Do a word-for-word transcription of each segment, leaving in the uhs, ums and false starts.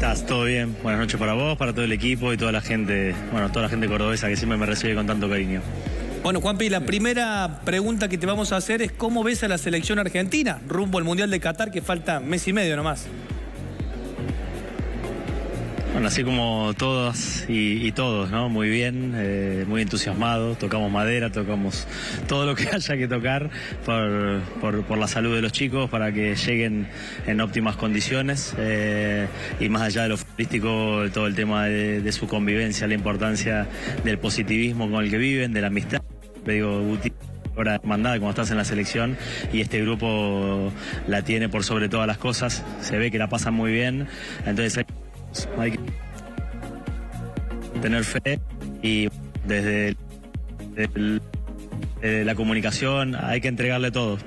estás? ¿Todo bien? Buenas noches para vos, para todo el equipo y toda la gente, bueno, toda la gente cordobesa que siempre me recibe con tanto cariño. Bueno, Juanpi, la primera pregunta que te vamos a hacer es ¿cómo ves a la selección argentina rumbo al Mundial de Qatar, que falta mes y medio nomás? Bueno, así como todas y, y todos, ¿no? Muy bien, eh, muy entusiasmados, tocamos madera, tocamos todo lo que haya que tocar por, por, por la salud de los chicos, para que lleguen en óptimas condiciones, eh, y más allá de lo futbolístico, todo el tema de, de su convivencia, la importancia del positivismo con el que viven, de la amistad. Digo, útil. Ahora mandada cuando estás en la selección, y este grupo la tiene por sobre todas las cosas, se ve que la pasan muy bien, entonces hay... Hay que tener fe, y desde, el, desde, el, desde la comunicación hay que entregarle todo.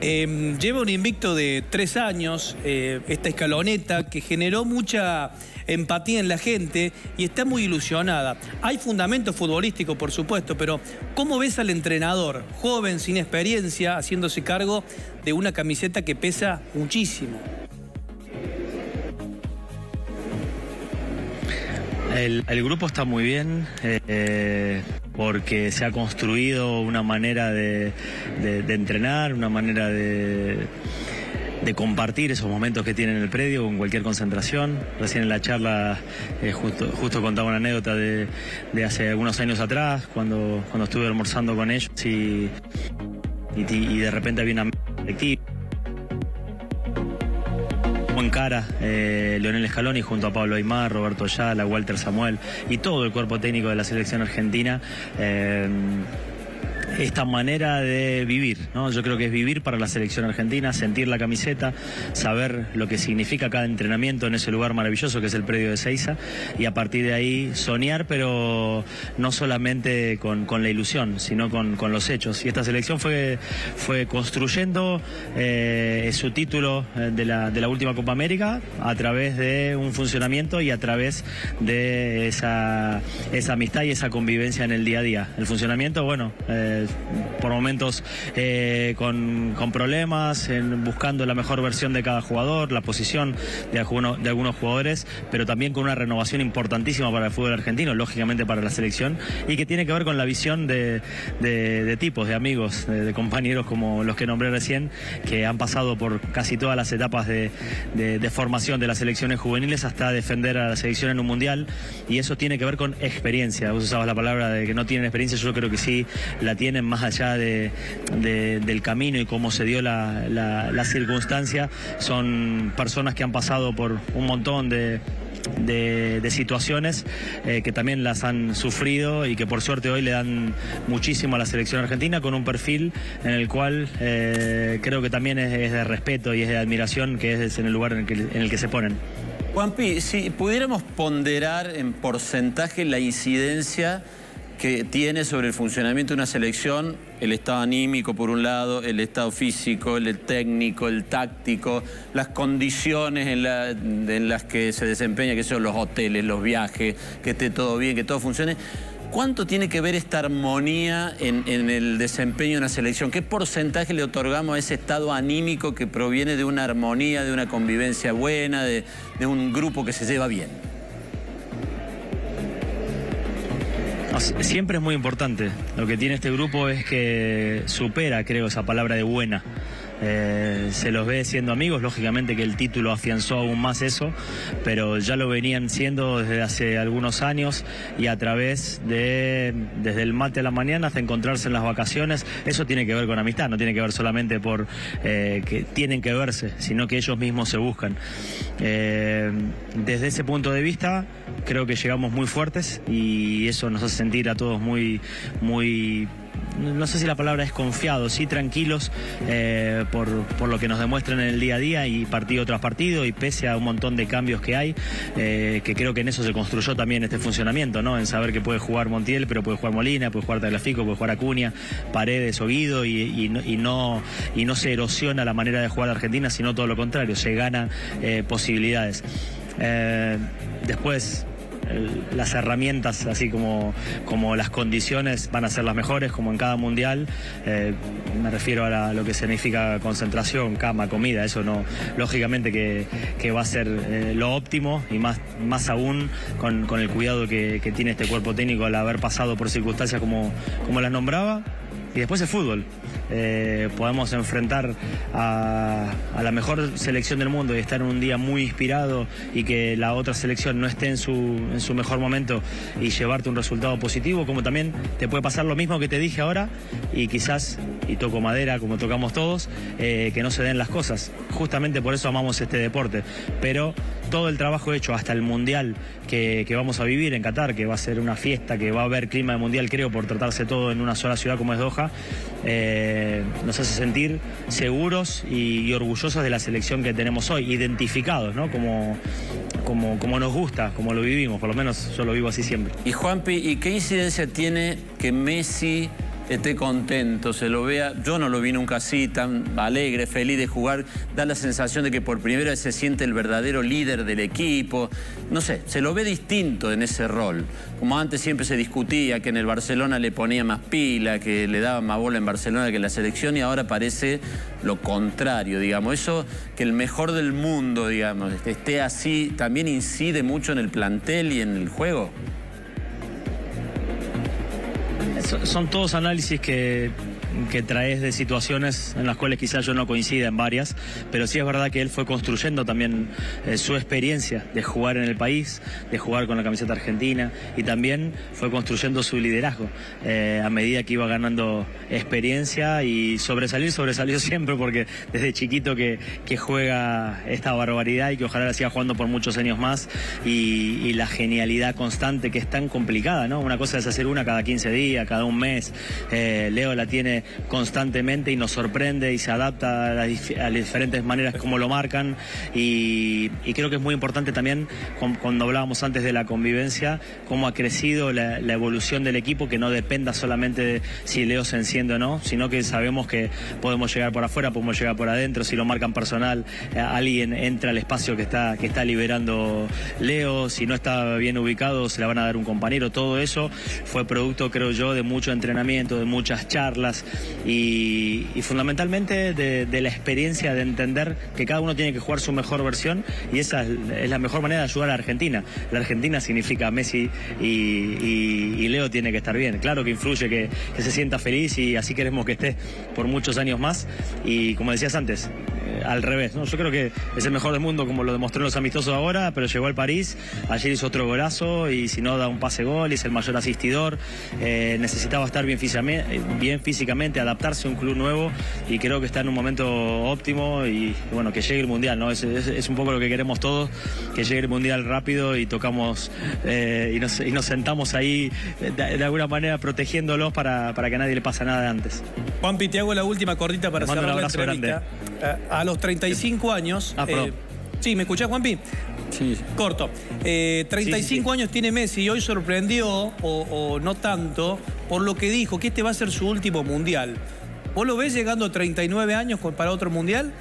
Eh, lleva un invicto de tres años, eh, esta escaloneta, que generó mucha empatía en la gente y está muy ilusionada. Hay fundamento futbolístico, por supuesto, pero ¿cómo ves al entrenador, joven, sin experiencia, haciéndose cargo de una camiseta que pesa muchísimo? El, el grupo está muy bien, eh, porque se ha construido una manera de, de, de entrenar, una manera de, de compartir esos momentos que tienen en el predio con cualquier concentración. Recién en la charla eh, justo, justo contaba una anécdota de, de hace algunos años atrás, cuando, cuando estuve almorzando con ellos y, y, y de repente había una directiva. En cara, eh, Lionel Scaloni junto a Pablo Aymar, Roberto Ayala, Walter Samuel y todo el cuerpo técnico de la selección argentina, eh, esta manera de vivir, ¿no? Yo creo que es vivir para la selección argentina, sentir la camiseta, saber lo que significa cada entrenamiento en ese lugar maravilloso que es el predio de Seiza, y a partir de ahí soñar, pero no solamente con, con la ilusión, sino con, con los hechos. Y esta selección fue, fue construyendo eh, su título de la, de la última Copa América a través de un funcionamiento y a través de esa, esa amistad y esa convivencia en el día a día. El funcionamiento, bueno... Eh, por momentos eh, con, con problemas, en, buscando la mejor versión de cada jugador, la posición de, alguno, de algunos jugadores, pero también con una renovación importantísima para el fútbol argentino, lógicamente para la selección, y que tiene que ver con la visión de, de, de tipos, de amigos, de, de compañeros como los que nombré recién, que han pasado por casi todas las etapas de, de, de formación de las selecciones juveniles hasta defender a la selección en un mundial, y eso tiene que ver con experiencia. Vos usabas la palabra de que no tienen experiencia, yo creo que sí la tienen, más allá de, de, del camino y cómo se dio la, la, la circunstancia. Son personas que han pasado por un montón de, de, de situaciones eh, que también las han sufrido, y que por suerte hoy le dan muchísimo a la selección argentina, con un perfil en el cual eh, creo que también es, es de respeto y es de admiración, que es en el lugar en el que, en el que se ponen. Juanpi, si pudiéramos ponderar en porcentaje la incidencia que tiene sobre el funcionamiento de una selección el estado anímico por un lado, el estado físico, el técnico, el táctico, las condiciones en, la, en las que se desempeña, que son los hoteles, los viajes, que esté todo bien, que todo funcione. ¿Cuánto tiene que ver esta armonía en, en el desempeño de una selección? ¿Qué porcentaje le otorgamos a ese estado anímico que proviene de una armonía, de una convivencia buena, de, de un grupo que se lleva bien? Siempre es muy importante. Lo que tiene este grupo es que supera, creo, esa palabra de buena. Eh, se los ve siendo amigos, lógicamente que el título afianzó aún más eso, pero ya lo venían siendo desde hace algunos años, y a través de, desde el mate a la mañana hasta encontrarse en las vacaciones. Eso tiene que ver con amistad, no tiene que ver solamente por eh, que tienen que verse, sino que ellos mismos se buscan. Eh, desde ese punto de vista creo que llegamos muy fuertes, y eso nos hace sentir a todos muy, muy... no sé si la palabra es confiados, sí tranquilos eh, por, por lo que nos demuestran en el día a día, y partido tras partido, y pese a un montón de cambios que hay, eh, que creo que en eso se construyó también este funcionamiento, ¿no? En saber que puede jugar Montiel, pero puede jugar Molina, puede jugar Tagliafico, puede jugar Acuña, Paredes o Guido, y, y, no, y, no, y no se erosiona la manera de jugar a Argentina, sino todo lo contrario, se gana eh, posibilidades. Eh, después... el, las herramientas, así como, como las condiciones, van a ser las mejores, como en cada mundial. Eh, me refiero a la, lo que significa concentración, cama, comida, eso no, lógicamente que, que va a ser eh, lo óptimo, y más, más aún con, con el cuidado que, que tiene este cuerpo técnico al haber pasado por circunstancias como, como las nombraba. Y después el fútbol. Eh, podemos enfrentar a, a la mejor selección del mundo y estar en un día muy inspirado y que la otra selección no esté en su, en su mejor momento y llevarte un resultado positivo, como también te puede pasar lo mismo que te dije ahora y quizás, y toco madera como tocamos todos, eh, que no se den las cosas. Justamente por eso amamos este deporte. Pero todo el trabajo hecho hasta el Mundial que, que vamos a vivir en Qatar, que va a ser una fiesta, que va a haber clima de Mundial, creo, por tratarse todo en una sola ciudad como es Doha, eh, nos hace sentir seguros y, y orgullosos de la selección que tenemos hoy, identificados, ¿no? Como, como, como nos gusta, como lo vivimos, por lo menos yo lo vivo así siempre. Y Juanpi, ¿y qué incidencia tiene que Messi esté contento, se lo vea? Yo no lo vi nunca así, tan alegre, feliz de jugar. Da la sensación de que por primera vez se siente el verdadero líder del equipo. No sé, se lo ve distinto en ese rol. Como antes siempre se discutía que en el Barcelona le ponía más pila, que le daba más bola en Barcelona que en la selección, y ahora parece lo contrario, digamos. Eso, que el mejor del mundo, digamos, esté así, también incide mucho en el plantel y en el juego. Son todos análisis que, que traes de situaciones en las cuales quizás yo no coincida en varias, pero sí es verdad que él fue construyendo también eh, su experiencia de jugar en el país, de jugar con la camiseta argentina, y también fue construyendo su liderazgo eh, a medida que iba ganando experiencia, y sobresalir, sobresalió siempre, porque desde chiquito que, que juega esta barbaridad y que ojalá la siga jugando por muchos años más, y, y la genialidad constante que es tan complicada, ¿no? Una cosa es hacer una cada quince días, cada un mes. eh, Leo la tiene constantemente y nos sorprende y se adapta a las, dif a las diferentes maneras como lo marcan, y, y creo que es muy importante también con, cuando hablábamos antes de la convivencia, cómo ha crecido la, la evolución del equipo, que no dependa solamente de si Leo se enciende o no, sino que sabemos que podemos llegar por afuera, podemos llegar por adentro, si lo marcan personal, eh, alguien entra al espacio que está, que está liberando Leo, si no está bien ubicado se la van a dar un compañero. Todo eso fue producto, creo yo, de mucho entrenamiento, de muchas charlas. Y, y fundamentalmente de, de la experiencia de entender que cada uno tiene que jugar su mejor versión, y esa es, es la mejor manera de ayudar a la Argentina. La Argentina significa Messi y, y, y Leo tiene que estar bien. Claro que influye que, que se sienta feliz, y así queremos que esté por muchos años más. Y como decías antes, eh, al revés, ¿no? Yo creo que es el mejor del mundo, como lo demostró en los amistosos ahora, pero llegó al París, ayer hizo otro golazo, y si no da un pase gol, es el mayor asistidor. Eh, necesitaba estar bien, bien físicamente, adaptarse a un club nuevo, y creo que está en un momento óptimo, y bueno, que llegue el Mundial, ¿no? Es, es, es un poco lo que queremos todos, que llegue el Mundial rápido y tocamos eh, y, nos, y nos sentamos ahí de, de alguna manera protegiéndolos para, para que a nadie le pase nada de antes. Juanpi, te hago la última cortita para cerrar la entrevista. A, a los treinta y cinco años... Ah, eh, sí, ¿me escuchás, Juanpi? Sí. Corto. Eh, treinta y cinco sí, sí, sí. años tiene Messi, y hoy sorprendió, o, o no tanto, por lo que dijo, que este va a ser su último mundial. ¿Vos lo ves llegando a treinta y nueve años para otro mundial?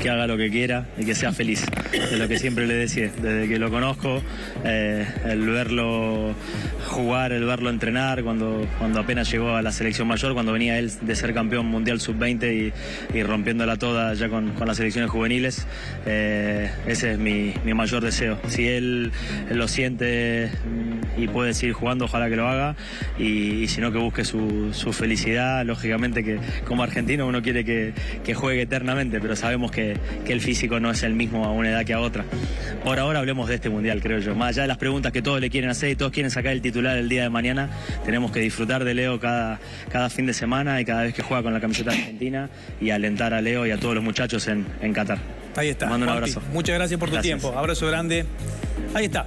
Que haga lo que quiera y que sea feliz. Es lo que siempre le decía, desde que lo conozco, eh, el verlo jugar, el verlo entrenar, cuando, cuando apenas llegó a la selección mayor, cuando venía él de ser campeón mundial sub veinte y, y rompiéndola toda ya con, con las selecciones juveniles, eh, ese es mi, mi mayor deseo. Si él lo siente y puede seguir jugando, ojalá que lo haga, y, y si no, que busque su, su felicidad. Lógicamente que como argentino uno quiere que, que juegue eternamente, pero sabemos que, que el físico no es el mismo a una edad que a otra. Por ahora hablemos de este mundial, creo yo, más allá de las preguntas que todos le quieren hacer y todos quieren sacar el titular el día de mañana. Tenemos que disfrutar de Leo cada, cada fin de semana y cada vez que juega con la camiseta argentina, y alentar a Leo y a todos los muchachos en, en Qatar. Ahí está. Te mando un abrazo. Muchas gracias por tu tiempo. Abrazo grande. Ahí está.